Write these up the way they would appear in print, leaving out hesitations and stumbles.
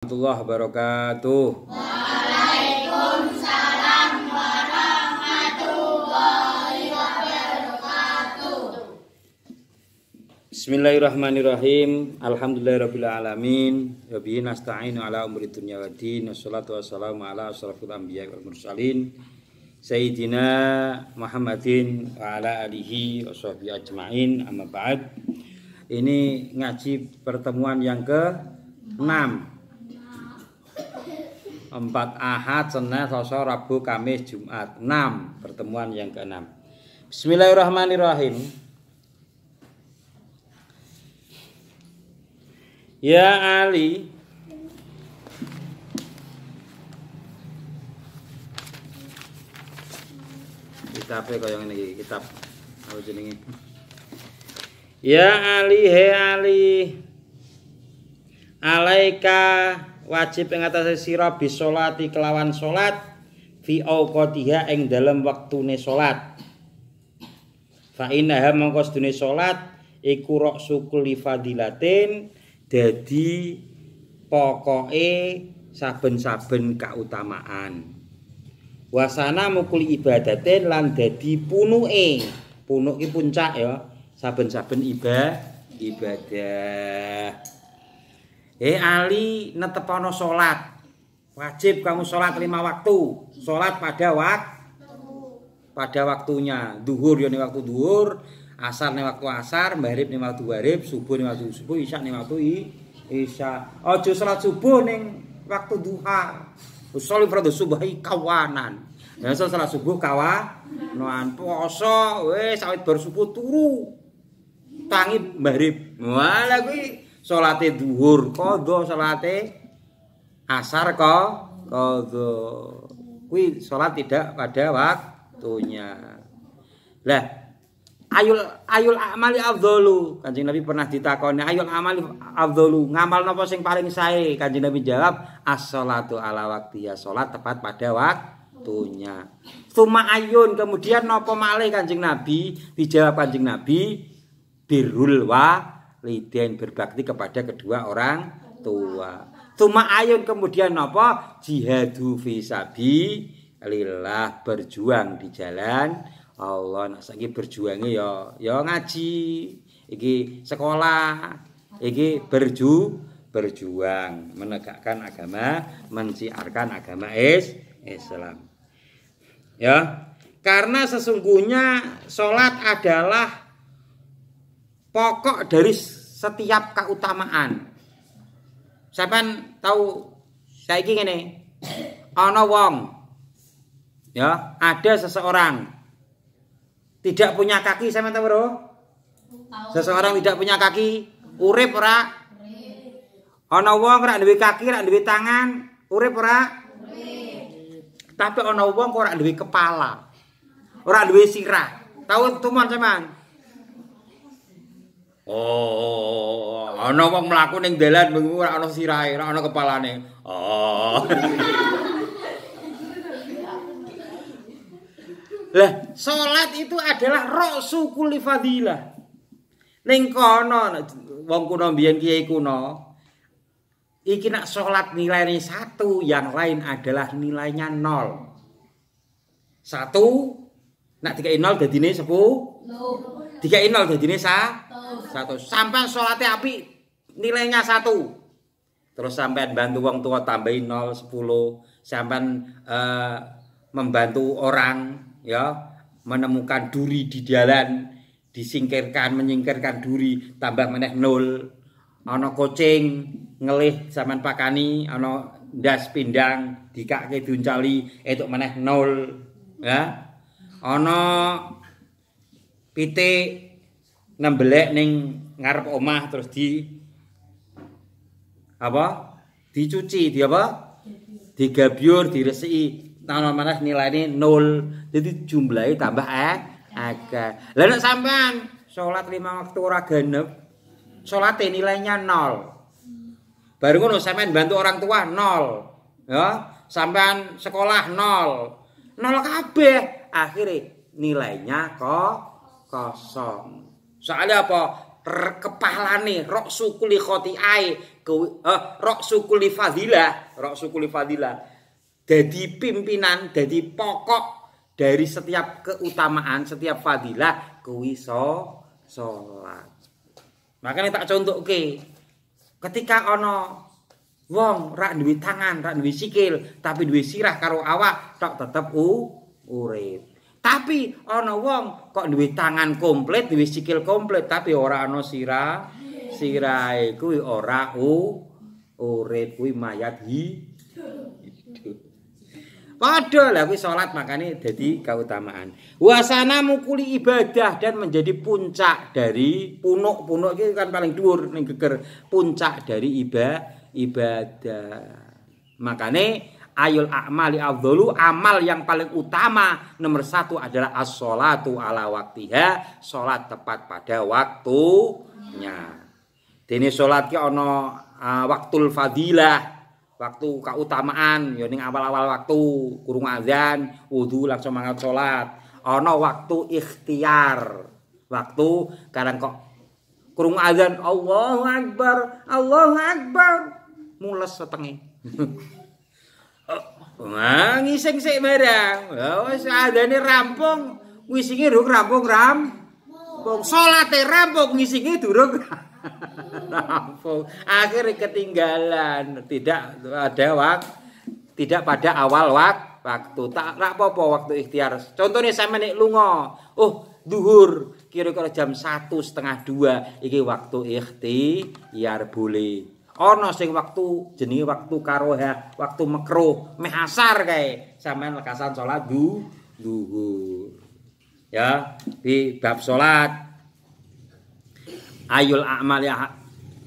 Assalamualaikum warahmatullahi wabarakatuh. Waalaikumsalam warahmatullahi wabarakatuh. Bismillahirrahmanirrahim. Alhamdulillahirabbil alamin. Wa bihi nasta'inu ala umuri dunya waddin. Wassalatu wassalamu ala asyrafil anbiya'i wal mursalin. Sayyidina Muhammadin wa ala alihi washabbi ajmain. Amma ba'd. Ini ngaji pertemuan yang ke-6. 4 Ahad, Senin, Selasa, Rabu, Kamis, Jumat. 6 pertemuan yang ke-6. Bismillahirrahmanirrahim. Ya Ali, kitab kaya ngene iki, kitab apa jenenge? Ya Ali, he Ali, alaika wajib ing atase sira bisolati kelawan salat fi auqatiha ing dalem wektune salat. Fa innaha mongko sedune salat iku rok sukuli fadilatin, dadi pokoke saben-saben kautamaan. Wasana mukuli ibadatin lan dadi punuke. Punuk ki puncak ya saben-saben ibadah. Hei Ali, netepono sholat. Wajib kamu sholat 5 waktu. Sholat pada waktunya. Duhur ya nih waktu duhur, asar nih waktu asar, maghrib nih waktu maghrib, subuh nih waktu subuh, isya nih waktu isya. Ojo sholat subuh nih waktu duha. Sholat pada subuh kawanan. Dan sholat subuh kawanan. Poso, weh sawit bersubuh turu, tangi maghrib. Wah lagi. Salate dhuwur qadha, salate asar qadha. Kuwi salat tidak pada waktunya. Lah, ayul amali afdhalu. Kanjeng Nabi pernah ditakoni, ayul amali afdhalu, ngamal napa sing paling sae? Kanjeng Nabi jawab, as-shalatu ala waqtiha, salat tepat pada waktunya. Tsuma ayun, kemudian napa malih Kanjeng Nabi? Dijawab Kanjeng Nabi, birrul wa liden, berbakti kepada kedua orang tua. Tsuma ayun, kemudian apa? Jihadu fi sabilillah, berjuang di jalan Allah. Nah, saiki berjuange ya ya ngaji, iki sekolah, iki berjuang menegakkan agama, menciarkan agama Islam. Ya, karena sesungguhnya salat adalah pokok dari setiap keutamaan. Sampean tahu saiki ngene. Ana wong ya, ada seseorang tidak punya kaki, sampean tahu bro? Seseorang tidak punya kaki, urip ora? Ana wong ora duwe kaki, ora duwe tangan, urip ora? Tapi ana wong kok ora duwe kepala, ora duwe sirah. Tahu tumon sampean? Oh, ana wong mlaku ning dalan bengi ora ana sirahe, ora ana kepalane. Oh. Lah, salat itu adalah ra'su kulli fadilah. Ning kono wong kuno mbiyen kiai kuno, iki nak salat nilainya 1, yang lain adalah nilainya 0. 1 nak dikai 0 dadine 10. 3-0 jadinya 1. Sampai sholatnya api nilainya 1. Terus sampai bantu wong tua tambahin 0, 10. Sampai membantu orang ya, menemukan duri di jalan, disingkirkan, menyingkirkan duri, tambah meneh 0. Ana kucing ngelih sampean pakani, ana ndas pindang dikake diuncali, entuk meneh 0. Ya. Ana pitik nembelek ning ngarep omah terus dicuci, digabyur, diresiki, nang maneh nilaine 0. Jadi jumlahe tambah agak. Lah nek sampean salat 5 waktu ora genep, salate nilainya 0. Baru ngono sampean bantu orang tua 0. Ya, sampean sekolah 0. 0 kabeh, akhire nilainya kosong. Soalnya apa? Kepalane rok sukuli khotiai, rok sukuli fadilah jadi pimpinan, jadi pokok dari setiap keutamaan, setiap fadilah kuwi salat. Makanya tak contoh okay. Ketika ono wong rak duwe tangan, rak duwe sikil, tapi duwe sirah karo awak tok tetep urip. Tapi ana wong kok duwe tangan komplit, duwe sikil komplit tapi ora ana sirah. Sirahe kuwi ora urip, kuwi mayat hidup. Padahal lah kuwi salat makane dadi keutamaan. Wasana mukuli ibadah dan menjadi puncak dari punuk iki kan paling dhuwur ning geger, puncak dari ibadah. Makane ayul a'mali afdalu, amal yang paling utama nomor satu adalah as-sholatu ala waktiha, salat tepat pada waktunya. Dene salat ki ana waktul fadilah, waktu keutamaan ya ning awal-awal waktu kurung azan wudu langsung mangkat salat. Ana waktu ikhtiar, waktu kadang kok kurung azan Allahu akbar mules setenge. Ngising sik barang. Ya wis azane rampung, ngisinge durung rampung. Salate rampung ngisinge durung. Akhirnya ketinggalan, tidak pada awal waktu. Tak apa-apa waktu ikhtiar. Contohnya saya menik lunga, duhur kira-kira jam 1:30, 2 iki waktu ikhtiar boleh. Ono sing waktu jenenge waktu karoha, waktu makruh, meh asar kae sampean lekasan salat duhur. Ya, di bab salat ayul a'mali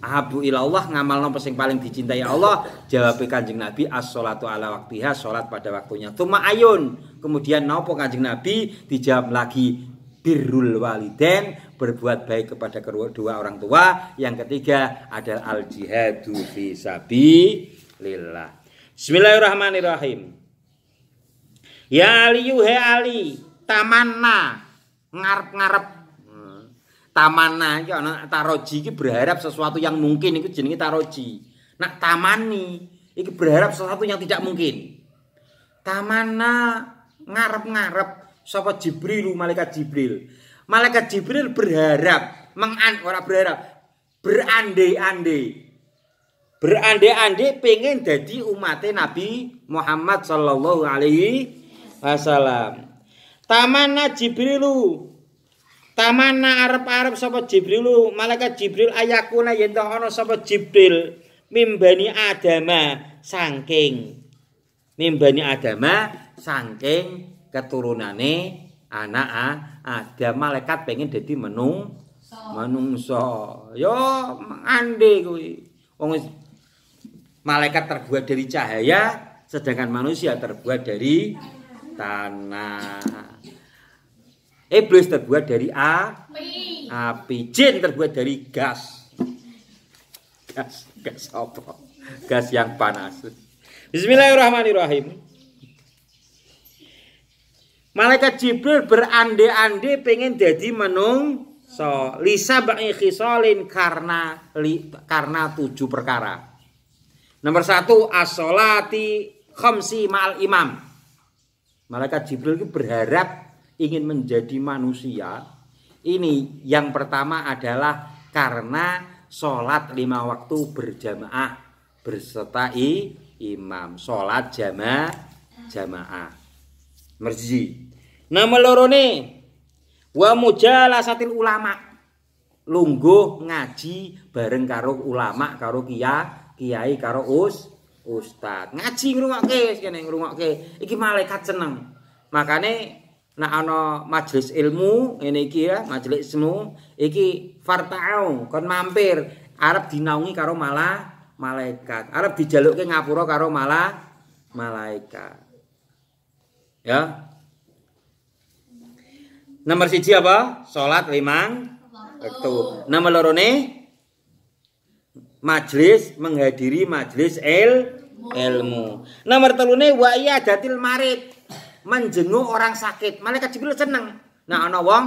ahabu ilallah, ngamalno sing paling dicintai Allah. Jawab Kanjeng Nabi, as-sholatu ala waktiha, salat pada waktunya. Tuma ayun, kemudian napa Kanjeng Nabi? Dijawab lagi, birrul waliden, berbuat baik kepada kedua orang tua. Yang ketiga adalah al-jihadu fi sabilillah. Bismillahirrahmanirrahim. Ya Aliyu he Ali, tamanna, ngarep-ngarep. Tamana iki ana taroji iki berharap sesuatu yang mungkin, iku jenenge taroji. Nak tamani iki berharap sesuatu yang tidak mungkin. Tamana ngarep-ngarep sapa Jibril, malaikat Jibril. Malaikat Jibril berharap, berandai-andai. Berandai-andai pengen dadi umate Nabi Muhammad sallallahu alaihi wasallam. Tamana Jibrilu, tamana arep-arep sapa Jibril, malaikat Jibril ayakuna yen ana sapa Jibril mimbani Adama saking keturunane anak Adam. Malaikat pengen dadi manungsa. Yo ngandhe kuwi. Wong malaikat terbuat dari cahaya sedangkan manusia terbuat dari tanah. Iblis terbuat dari api, jin terbuat dari gas apa? Gas yang panas. Bismillahirrahmanirrahim. Malaikat Jibril berandai-andai pengen jadi manungsa, lisabai khisalin, karena 7 perkara. Nomor 1 as-sholati khamsi ma'al imam. Malaikat Jibril itu berharap ingin menjadi manusia. Ini yang pertama adalah karena sholat 5 waktu berjamaah berserta imam, sholat jamaah merji. Nama lorone wa mujalasatil ulama, lungguh ngaji bareng karo ulama, karo kiai, karo ustad. Ngaji ngrungokke iki malaikat seneng. Makane nah ana majelis ilmu ngene iki ya, majelismu iki farta'au, kon mampir, arep dinaungi karo malaikat, arep dijalukke ngapura karo malaikat. Ya. Nomor 1 apa? Salat 5 waktu. Nomor 2 majelis, menghadiri majelis ilmu. Nomor 3 wa iyadatil marid, menjenguk orang sakit. Malaikat Jibril seneng. Nah ana wong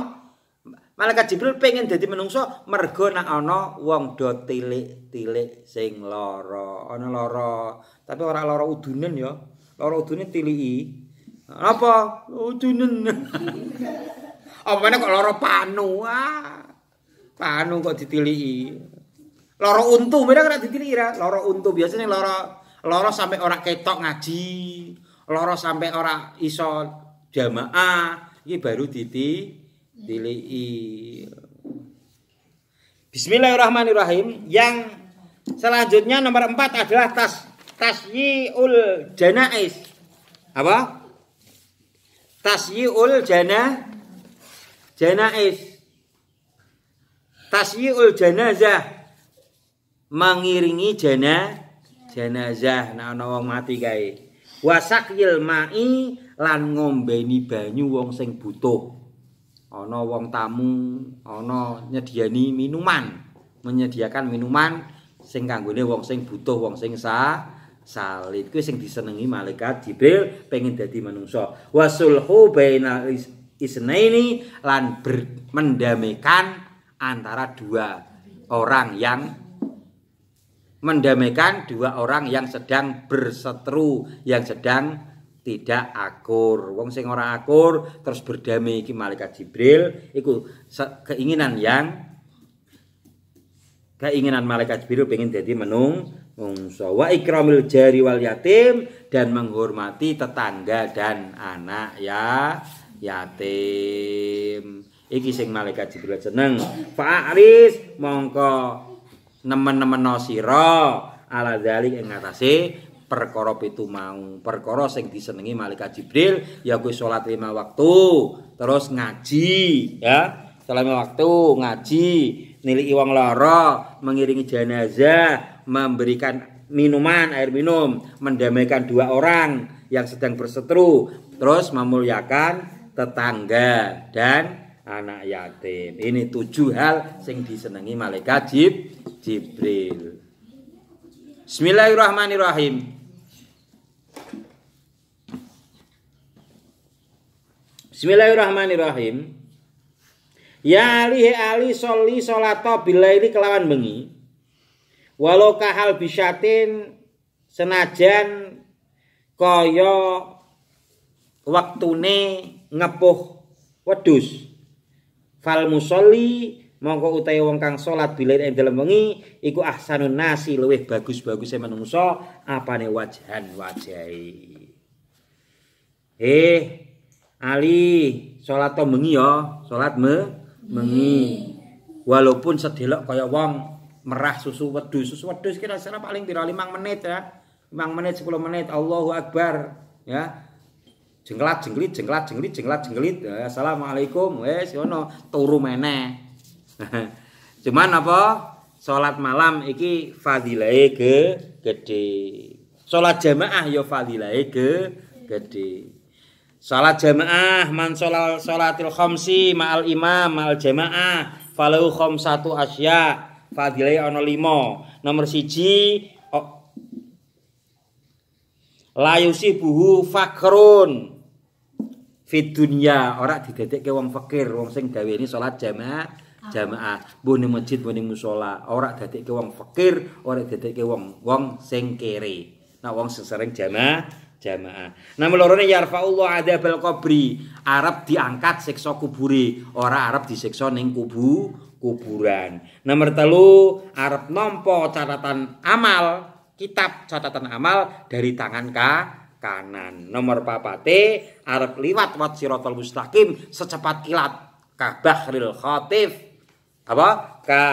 Malaikat Jibril pengen jadi menungso mergo nak ana wong do tilik-tilik sing lara. Ana lara, tapi ora lara udunen ya. Lara udune tiliki. Apa? Udunen. Apa meneh kok lara panu. Ah. Panu kok ditiliki. Lara untu beda ora ditiliki ra. Lara untu biasane lara sampe ora ketok ngaji. Lara sampai ora iso jamaah, iki baru ditiliki. Bismillahirrahmanirrahim. Yang selanjutnya nomor 4 adalah tasyiul janais. Apa? Tasyiul janais. Tasyiul janazah. Mengiringi janazah nek ana wong mati kae. Wasakil mai lan ngombeni banyu wong sing butuh. Ana wong tamu, ana nyediani minuman, menyediakan minuman sing kanggone wong sing butuh, wong sing salit. Kuwi sing disenengi malaikat Jibril pengen dadi manungsa. Wasulhu bainal isnaini lan mendamaikan antara dua orang yang sedang berseteru, yang sedang tidak akur. Wong sing ora akur terus berdamai iki malaikat Jibril iku keinginan malaikat Jibril pengen jadi menungso. Wa ikramil jari wal yatim, dan menghormati tetangga dan anak ya yatim. Iki sing malaikat Jibril seneng. Fa'aris mongko nemen-nemeno sira ala dzalik ing ngatasé perkara pitu mau, perkara sing disenengi malaikat Jibril ya kuwi salat 5 waktu, terus ngaji ya, salat 5 waktu, ngaji, niliki wong lara, mengiringi jenazah, memberikan minuman, air minum, mendamaikan dua orang yang sedang berseteru, terus memuliakan tetangga dan anak yatim. Ini 7 hal sing disenengi malaikat Jibril. Bismillahirrahmanirrahim. Bismillahirrahmanirrahim. Ya alihi ali sholli sholata bilaili kelawan bengi. Walau kahal bisyatin, senajan kaya waktune ngepuh wedhus. Fal musolli mongko utahe wong kang salat bilir ing dalem wengi iku ahsanun nasi, luwih bagus-baguse manungsa apane wajhan wajahi. Ali salat to bengi ya, salat bengi. Walaupun sedelok kaya wong merah susu wedhus kira-kira paling pira 5 menit ya. 5 menit 10 menit Allahu Akbar ya. Jengklat-jengklit. Assalamualaikum. Wes ono turu meneh. Cuman apa? Salat malam iki fadilahe gedhe. Salat jamaah ya fadilahe gedhe. Salat jamaah man salatil khamsi ma'al imam ma'al jamaah falahu khamsatu asya. Fadilahe ono 5. Nomor 1 layusi buhu fakrun fit dunya, ora didadekke wong fakir, wong sing gawene salat jamaah. Mbone masjid, mbone musala, ora dadekke wong fakir, ora dadekke wong sing kere. Nah, wong sing sering jamaah. Nomor 2 yarfaullah adzabal qabri, arep diangkat siksa kubure, ora arep disiksa ning kuburan. Nomor 3 arep nampa catatan amal dari tangan kanan. Nomor 4 arep liwat wat siratal mustaqim secepat kilat ka bahril khatif. Apa? Ka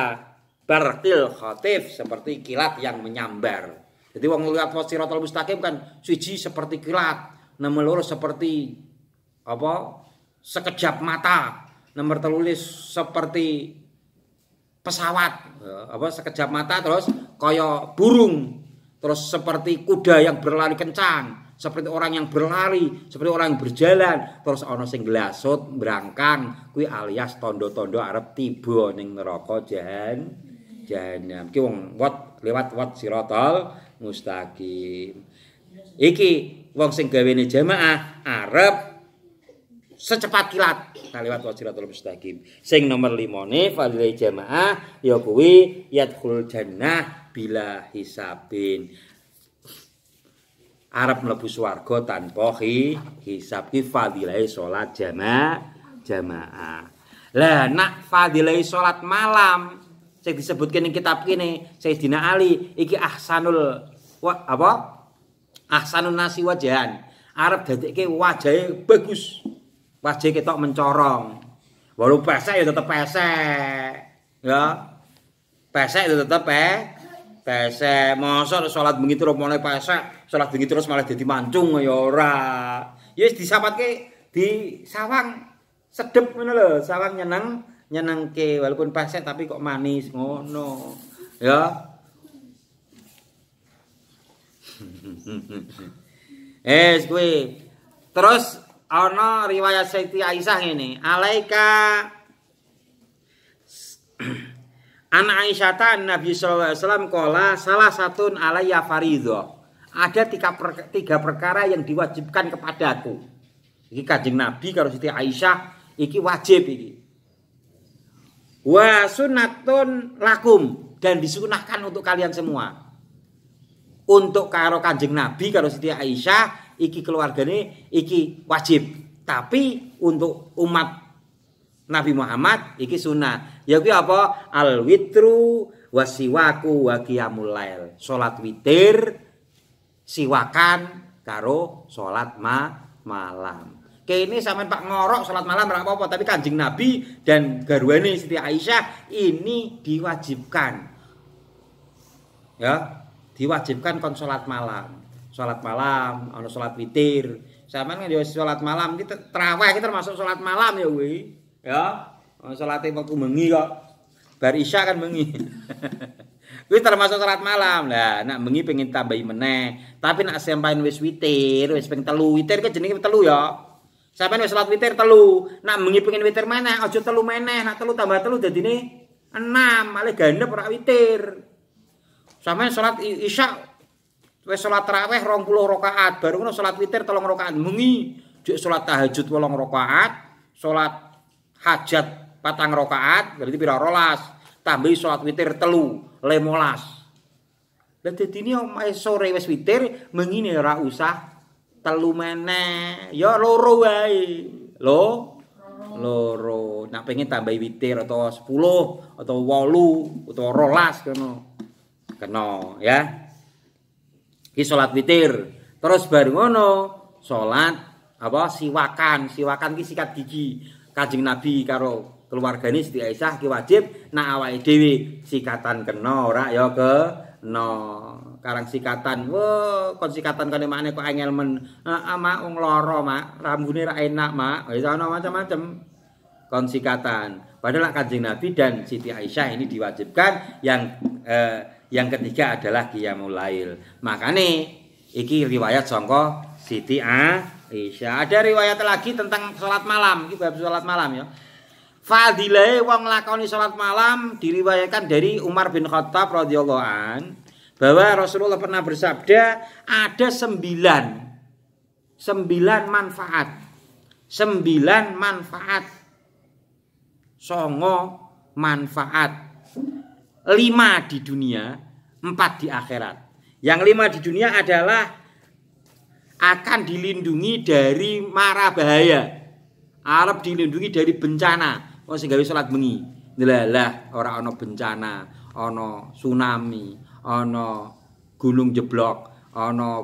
barqil khatif, seperti kilat yang menyambar. Jadi wong liwat wat siratal mustaqim kan siji seperti kilat, nomor 2 seperti apa? Sekejap mata. Nomor 3 seperti pesawat. Apa? Sekejap mata, terus kaya burung. Terus seperti kuda yang berlari kencang, seperti orang yang berlari, seperti orang yang berjalan, terus ana sing glasut brangkang, kuwi alias tondo-tondo arep tiba ning neraka jahanam. Ki wong lewat wat siratal mustaqim. Iki wong sing gawene jamaah arep secepat kilat. Nah, lewat wasiratul mustaqim. Sing nomor 5 fadilai jamaah ya kuwi yadkhul jannah bila hisabin. Arab mlebu swarga tanpa hisab ki fadilai salat jamaah. Lah nak fadilai salat malam sing disebutkan ning kitab kene Sayyidina Ali iki ahsanun nasi wajahan. Arab dadekke wajahe bagus. Wajah ketok mencorong. Walau pesek ya tetep pesek. Ya. Pesek ya tetep pesek. Mosok salat bengi terus mulai pesek, salat bengi terus malah dadi mancung ya ora. Ya wis disawatke di sawang sedep ngono lho, sawang nyenengke walaupun pesek tapi kok manis ngono. Ya. Kuwi. Terus ana riwayat Siti Aisyah ini, alaika Ana Aisyah Nabi sallallahu alaihi wasallam qala salah satun alayya faridho. Ada tiga perkara yang diwajibkan kepadaku. Iki Kanjeng Nabi karo Siti Aisyah iki wajib iki. Wa sunnatun lakum dan disunahkan untuk kalian semua. Untuk karo Kanjeng Nabi karo Siti Aisyah iki keluargane iki wajib, tapi untuk umat Nabi Muhammad iki sunnah. Ya kuwi apa? Al witru wasiwaku wa qiyamul lail. Salat witir siwakan karo salat malam. Kene sampean Pak ngorok salat malam ora apa-apa, tapi Kanjeng Nabi dan garwane Siti Aisyah ini diwajibkan. Ya, diwajibkan kon salat malam. Salat malam, ana salat witir. Sampeyan kan ya salat malam iki tarawih iki termasuk salat malam ya kuwi. Ya, salate waktu bengi kok. Bar isya kan bengi. Kuwi termasuk salat malam. Lah, nak bengi pengin tambahi meneh. Tapi nak sampeyan wis witir, wis ping 3. Witir kan jenenge 3 ya. Sampeyan wis salat witir 3. Nak bengi pengin witir meneh, aja 3 meneh. Nak 3 tambah 3 dadine 6, malah ganep ora witir. Sampeyan salat isya wis salat tarawih 20 rakaat, baru ngono salat witir 3 rakaat. Bengi juk salat tahajud 8 rakaat, salat hajat 4 rakaat, berarti pira 12, tambah salat witir 3, 15. Lah dadine omahe sore wis witir, bengi ora usah 3 meneh, ya 2 wae. Loro. Nek pengin tambahi witir atau 10 atau 8 atau 12 ngono. Kena ya. Ki salat witir, terus bar ngono salat apa siwakan ki sikat gigi. Kanjeng Nabi karo keluargane Siti Aisyah ki wajib nak awake dhewe sikatan kena ora ya kena. Karang sikatan, wah kon sikatan kene makne kok angel men. Heeh mak wong lara mak, rambune ra enak mak. Wis ana macam-macam kon sikatan. Padahal Kanjeng Nabi dan Siti Aisyah ini diwajibkan yang ketiga adalah qiyamul lail. Makane iki riwayat sangka Siti Aisyah. Ada riwayat lagi tentang salat malam, iki bab salat malam ya. Fadilahe wong lakoni salat malam diriwayatkan dari Umar bin Khattab radhiyallahu an bahwa Rasulullah pernah bersabda ada 9 manfaat. 9 manfaat. 9 manfaat. 5 di dunia, 4 di akhirat. Yang 5 di dunia adalah akan dilindungi dari mara bahaya. Arab dilindungi dari bencana. Wong sing gawe salat bengi. Lah ora ana bencana, ana tsunami, ana gunung jeblok, ana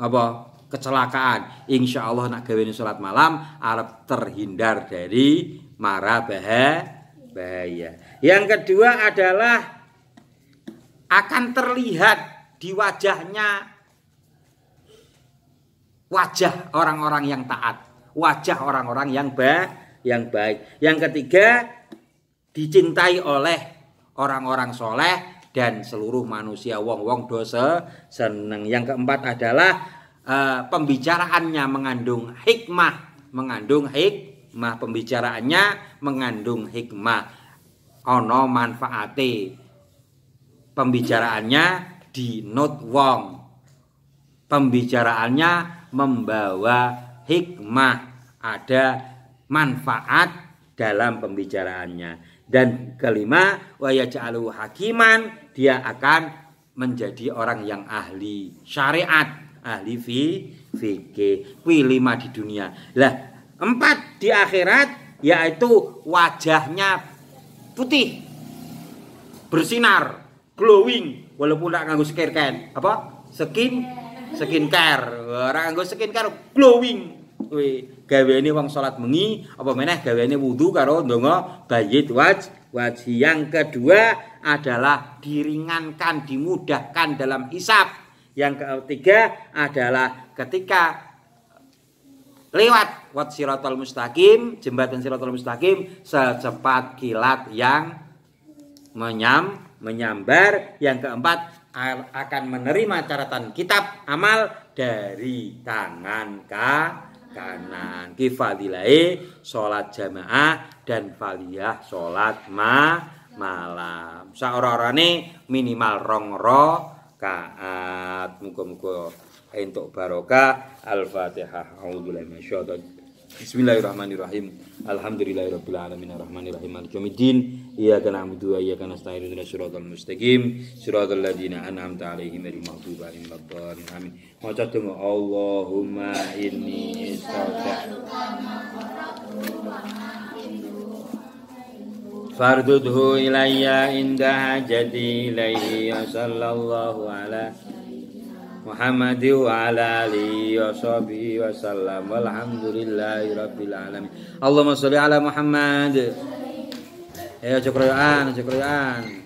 apa? Kecelakaan. Insyaallah nak gawe salat malam Arab terhindar dari mara bahaya. Yang kedua adalah akan terlihat di wajahnya wajah orang-orang yang taat, wajah orang-orang yang baik. Yang ketiga dicintai oleh orang-orang soleh dan seluruh manusia wong-wong dosa seneng. Yang keempat adalah pembicaraannya mengandung hikmah, ono manfaate. Pembicaraannya dinut wong. Pembicaraannya membawa hikmah. Ada manfaat dalam pembicaraannya. Dan kelima, wa yaj'aluhu hakiman, dia akan menjadi orang yang ahli syariat, ahli fikih. Lima di dunia. Lah, empat di akhirat, yaitu wajahnya putih, bersinar, glowing, walaupun tidak nganggo skincare. Apa? Skincare. Orang nganggo skincare glowing. Gaweane wong salat bengi apa meneh gaweane wudu karo ndonga bayyit wajhi. Yang kedua adalah diringankan, dimudahkan dalam hisab. Yang ketiga adalah ketika lewat wat siratal mustaqim, jembatan siratal mustaqim, secepat kilat yang menyambar. Yang keempat akan menerima catatan kitab amal dari tangan kanan. Kifadilahi sholat jamaah dan faliyah sholat malam. Saororane minimal rongro kaat. Muga-muga entuk barokah. Al-Fatihah. Bismillahirrahmanirrahim. Alhamdulillahirabbil alamin arrahmanirrahim maliki yaumiddin. Iyyaka na'budu wa iyyaka nasta'in ihdinas siratal mustaqim siratal ladzina an'amta 'alaihim ghairil maghdubi 'alaihim waladdallin. Amin. Maca doa Allahumma inni astaghfiruka fardudhu ilayya inda hajati ilaihi ya sallallahu ala Muhammadi wa ala alihi wa sahbihi wa sallam. Walhamdulillahi rabbil alamin. Allahumma sholli ala Muhammad. Ayo cekroyoan.